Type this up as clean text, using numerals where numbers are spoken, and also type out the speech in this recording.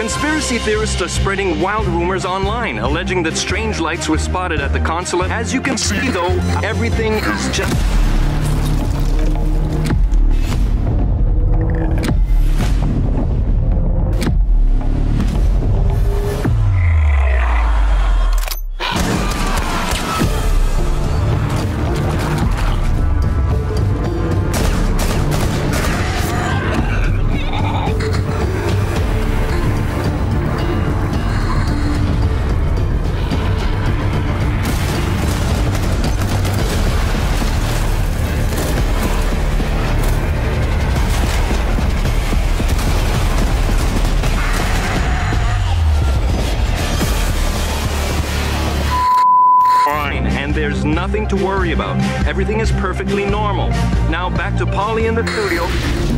Conspiracy theorists are spreading wild rumors online, alleging that strange lights were spotted at the consulate. As you can see, though, everything is just... And there's nothing to worry about. Everything is perfectly normal. Now back to Polly in the studio.